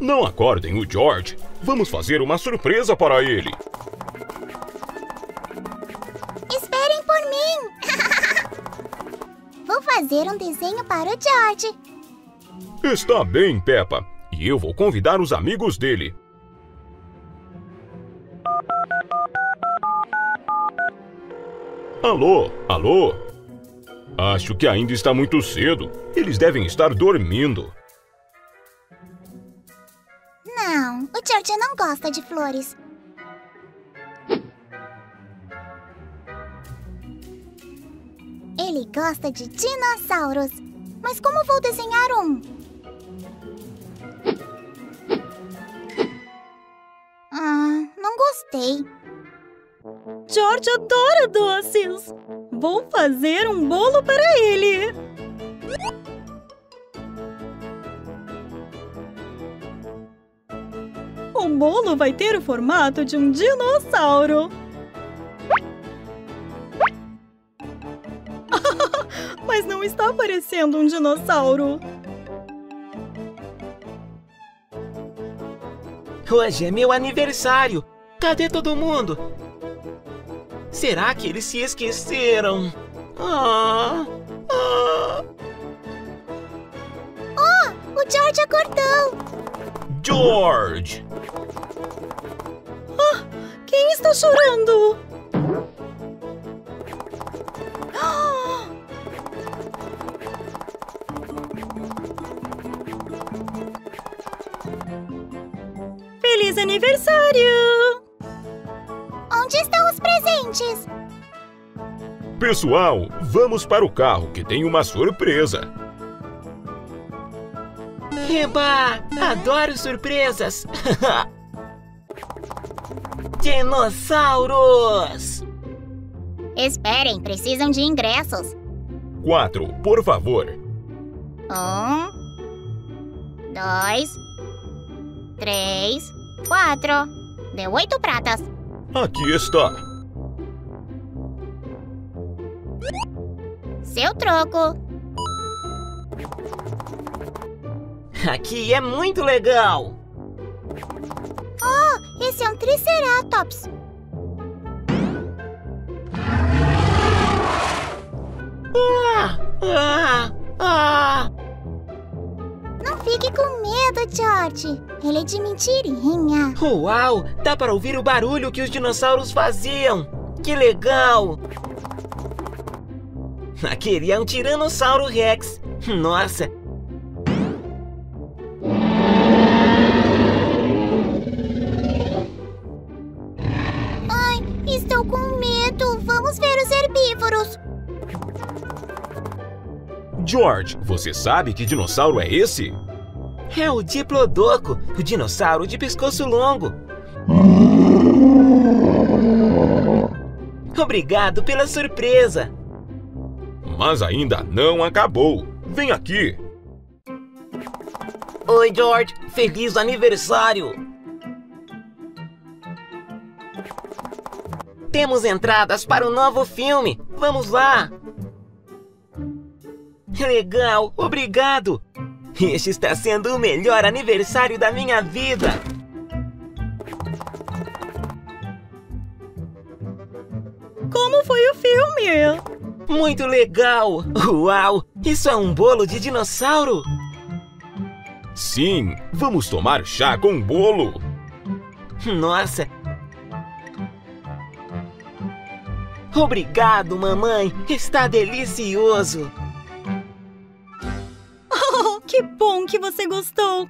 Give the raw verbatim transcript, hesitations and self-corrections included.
Não acordem o George. Vamos fazer uma surpresa para ele. Esperem por mim! Vou fazer um desenho para o George. Está bem, Peppa. E eu vou convidar os amigos dele. Alô, alô? Acho que ainda está muito cedo. Eles devem estar dormindo. Não, o George não gosta de flores. Ele gosta de dinossauros. Mas como vou desenhar um? Ah, não gostei. George adora doces. Vou fazer um bolo para ele. O bolo vai ter o formato de um dinossauro. Mas não está parecendo um dinossauro. Hoje é meu aniversário. Cadê todo mundo? Será que eles se esqueceram? Ah, ah. Oh, o George acordou! George! Ah, quem está chorando? Ah! Feliz aniversário! Onde estão os presentes? Pessoal, vamos para o carro que tem uma surpresa. Eba! Adoro surpresas! Dinossauros! Esperem, precisam de ingressos. Quatro, por favor. Um, dois, três, quatro. Deu oito pratas. Aqui está. Seu troco. Aqui é muito legal! Oh, esse é um Triceratops! Ah, ah, ah. Não fique com medo, George! Ele é de mentirinha! Uau! Dá para ouvir o barulho que os dinossauros faziam! Que legal! Aquele é um Tiranossauro Rex! Nossa! George, você sabe que dinossauro é esse? É o Diplodoco, o dinossauro de pescoço longo. Obrigado pela surpresa. Mas ainda não acabou. Vem aqui. Oi, George. Feliz aniversário. Temos entradas para o novo filme. Vamos lá. Legal, obrigado! Este está sendo o melhor aniversário da minha vida! Como foi o filme? Muito legal! Uau! Isso é um bolo de dinossauro? Sim, vamos tomar chá com bolo! Nossa! Obrigado, mamãe! Está delicioso! Que bom que você gostou!